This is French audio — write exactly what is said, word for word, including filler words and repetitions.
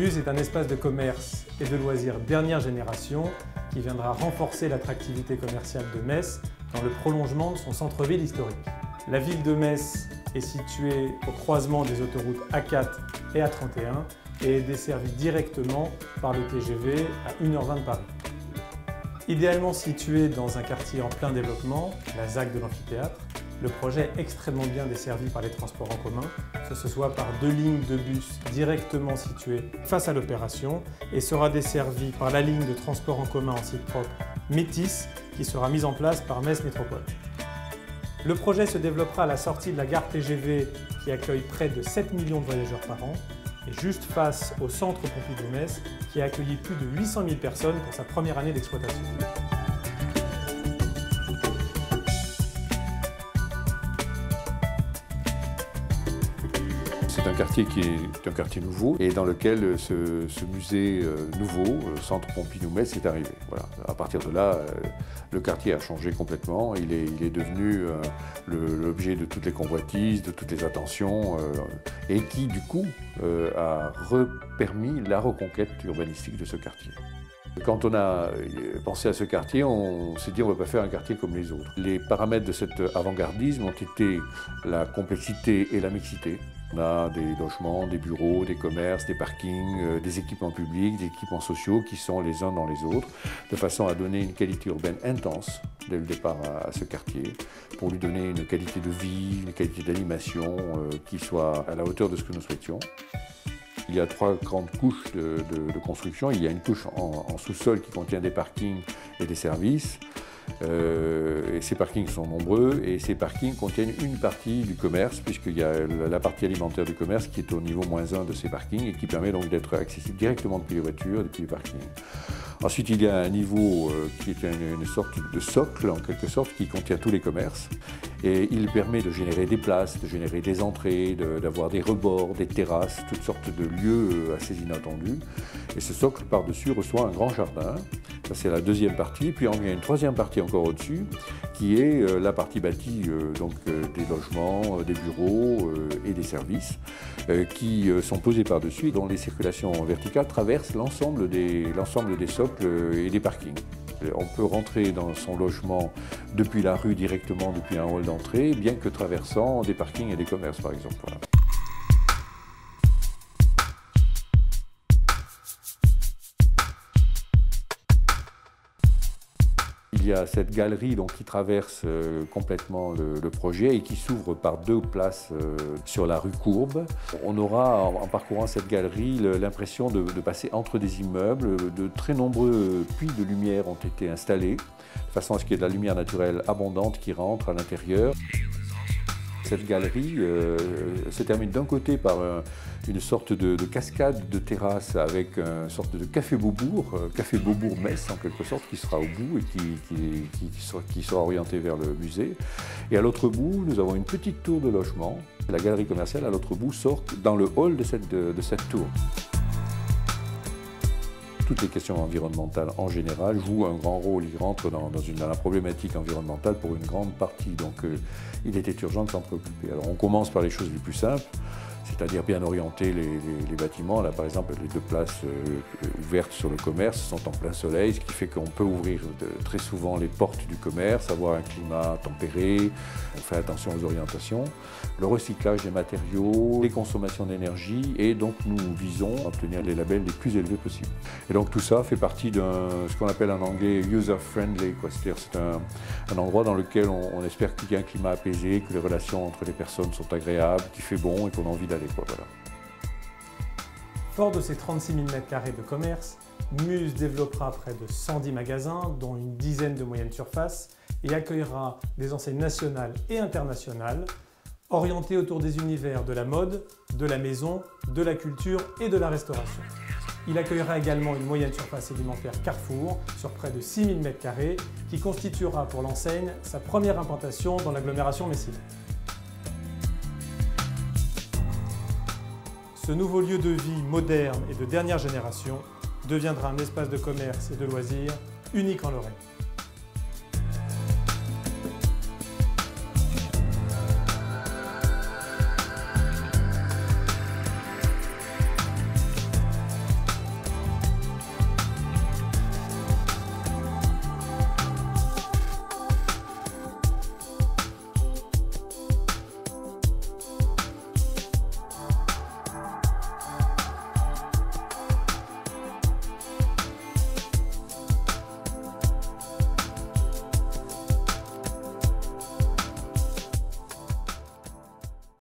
Muse est un espace de commerce et de loisirs dernière génération qui viendra renforcer l'attractivité commerciale de Metz dans le prolongement de son centre-ville historique. La ville de Metz est située au croisement des autoroutes A quatre et A trente et un et est desservie directement par le T G V à une heure vingt de Paris. Idéalement situé dans un quartier en plein développement, la ZAC de l'Amphithéâtre, le projet est extrêmement bien desservi par les transports en commun, que ce soit par deux lignes de bus directement situées face à l'opération et sera desservi par la ligne de transport en commun en site propre Métis qui sera mise en place par Metz Métropole. Le projet se développera à la sortie de la gare T G V qui accueille près de sept millions de voyageurs par an et juste face au centre Pompidou-Metz qui a accueilli plus de huit cent mille personnes pour sa première année d'exploitation. C'est un quartier qui est un quartier nouveau et dans lequel ce, ce musée nouveau, le centre Pompidou-Metz, est arrivé. Voilà. À partir de là, le quartier a changé complètement. Il est, il est devenu l'objet de toutes les convoitises, de toutes les attentions et qui, du coup, a permis la reconquête urbanistique de ce quartier. Quand on a pensé à ce quartier, on s'est dit on ne va pas faire un quartier comme les autres. Les paramètres de cet avant-gardisme ont été la complexité et la mixité. On a des logements, des bureaux, des commerces, des parkings, euh, des équipements publics, des équipements sociaux qui sont les uns dans les autres, de façon à donner une qualité urbaine intense dès le départ à, à ce quartier, pour lui donner une qualité de vie, une qualité d'animation euh, qui soit à la hauteur de ce que nous souhaitions. Il y a trois grandes couches de, de, de construction. Il y a une couche en, en sous-sol qui contient des parkings et des services. Euh, et ces parkings sont nombreux et ces parkings contiennent une partie du commerce puisqu'il y a la partie alimentaire du commerce qui est au niveau moins un de ces parkings et qui permet donc d'être accessible directement depuis les voitures, depuis les parkings. Ensuite, il y a un niveau euh, qui est une, une sorte de socle en quelque sorte qui contient tous les commerces et il permet de générer des places, de générer des entrées, d'avoir de, des rebords, des terrasses, toutes sortes de lieux assez inattendus. Et ce socle par-dessus reçoit un grand jardin. Ça, c'est la deuxième partie. Puis il y a une troisième partie encore au-dessus qui est euh, la partie bâtie euh, donc, euh, des logements, euh, des bureaux euh, et des services euh, qui euh, sont posés par-dessus et dont les circulations verticales traversent l'ensemble des, l'ensemble des socles et des parkings. On peut rentrer dans son logement depuis la rue directement, depuis un hall d'entrée, bien que traversant des parkings et des commerces par exemple. Voilà. Il y a cette galerie donc, qui traverse euh, complètement le, le projet et qui s'ouvre par deux places euh, sur la rue Courbe. On aura, en, en parcourant cette galerie, l'impression de, de passer entre des immeubles. De très nombreux puits de lumière ont été installés, de façon à ce qu'il y ait de la lumière naturelle abondante qui rentre à l'intérieur. Cette galerie euh, se termine d'un côté par un, une sorte de, de cascade de terrasse avec une sorte de café Beaubourg, euh, café Beaubourg-Metz en quelque sorte, qui sera au bout et qui, qui, qui, qui, sera, qui sera orienté vers le musée. Et à l'autre bout, nous avons une petite tour de logement. La galerie commerciale à l'autre bout sort dans le hall de cette, de, de cette tour. Toutes les questions environnementales en général jouent un grand rôle. Ils rentrent dans, dans, une, dans la problématique environnementale pour une grande partie. Donc euh, il était urgent de s'en préoccuper. Alors on commence par les choses les plus simples, c'est-à-dire bien orienter les, les, les bâtiments. Là par exemple les deux places euh, ouvertes sur le commerce sont en plein soleil, ce qui fait qu'on peut ouvrir de, très souvent les portes du commerce, avoir un climat tempéré, on fait attention aux orientations. Le recyclage des matériaux, les consommations d'énergie et donc nous visons à obtenir les labels les plus élevés possibles. Et donc, Donc tout ça fait partie d'un ce qu'on appelle en anglais user-friendly, c'est-à-dire c'est un, un endroit dans lequel on, on espère qu'il y a un climat apaisé, que les relations entre les personnes sont agréables, qu'il fait bon et qu'on a envie d'aller. Voilà. Fort de ses trente-six mille mètres carrés de commerce, Muse développera près de cent dix magasins, dont une dizaine de moyennes surfaces, et accueillera des enseignes nationales et internationales, orientées autour des univers de la mode, de la maison, de la culture et de la restauration. Il accueillera également une moyenne surface sédimentaire Carrefour sur près de six mille mètres carrés qui constituera pour l'enseigne sa première implantation dans l'agglomération messine. Ce nouveau lieu de vie moderne et de dernière génération deviendra un espace de commerce et de loisirs unique en Lorraine.